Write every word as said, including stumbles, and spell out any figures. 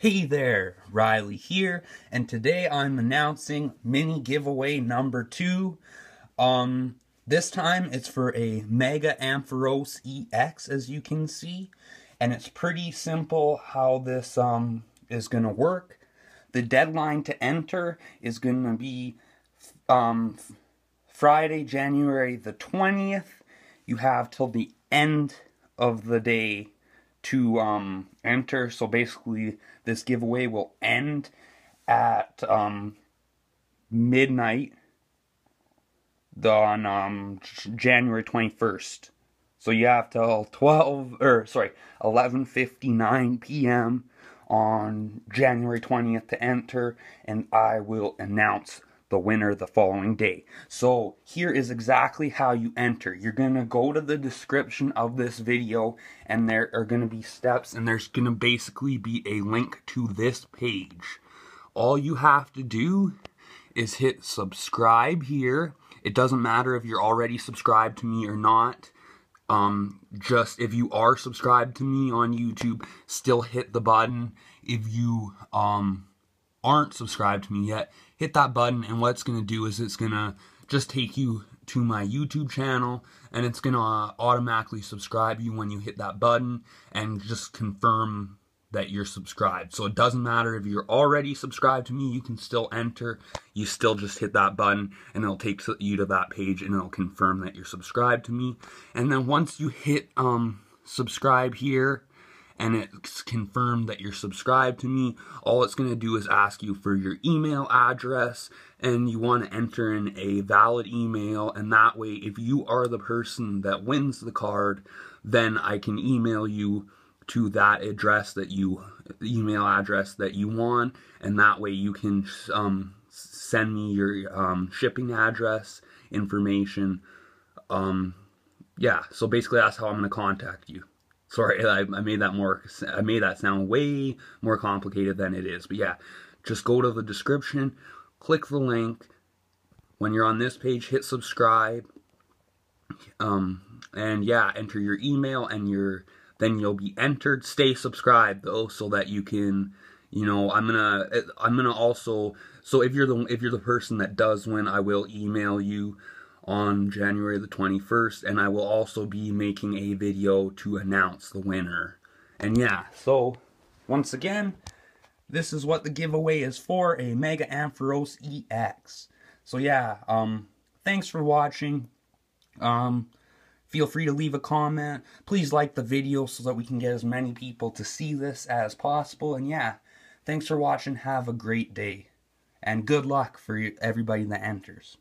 Hey there, Riley here, and today I'm announcing mini giveaway number two. Um, this time it's for a Mega Ampharos E X, as you can see, and it's pretty simple how this um is gonna work. The deadline to enter is gonna be um Friday, January the twentieth. You have till the end of the day to um enter, so basically this giveaway will end at um midnight on um January twenty-first, so you have till twelve or sorry eleven fifty-nine p m on January twentieth to enter, and I will announce the winner the following day. So here is exactly how you enter. You're gonna go to the description of this video, and there are gonna be steps, and there's gonna basically be a link to this page. All you have to do is hit subscribe here. It doesn't matter if you're already subscribed to me or not. Um, just if you are subscribed to me on YouTube, still hit the button. If you um, aren't subscribed to me yet, hit that button, and what's going to do is it's going to just take you to my YouTube channel, and it's going to uh, automatically subscribe you when you hit that button and just confirm that you're subscribed. So it doesn't matter if you're already subscribed to me, you can still enter. You still just hit that button and it'll take you to that page and it'll confirm that you're subscribed to me. And then once you hit um subscribe here, and it's confirmed that you're subscribed to me, all it's going to do is ask you for your email address, and you want to enter in a valid email, and that way if you are the person that wins the card, then I can email you to that address that you email address that you want, and that way you can um, send me your um, shipping address information. Um, yeah, so basically that's how I'm going to contact you. Sorry, I, I made that more. I made that sound way more complicated than it is. But yeah, just go to the description, click the link. When you're on this page, hit subscribe. Um, and yeah, enter your email, and your then you'll be entered. Stay subscribed though, so that you can, you know, I'm gonna, I'm gonna also. So if you're the if you're the person that does win, I will email you on January the twenty-first, and I will also be making a video to announce the winner. And yeah, so once again, this is what the giveaway is for, a Mega Ampharos E X. So yeah, um thanks for watching. Um feel free to leave a comment. Please like the video so that we can get as many people to see this as possible. And yeah, thanks for watching. Have a great day, and good luck for everybody that enters.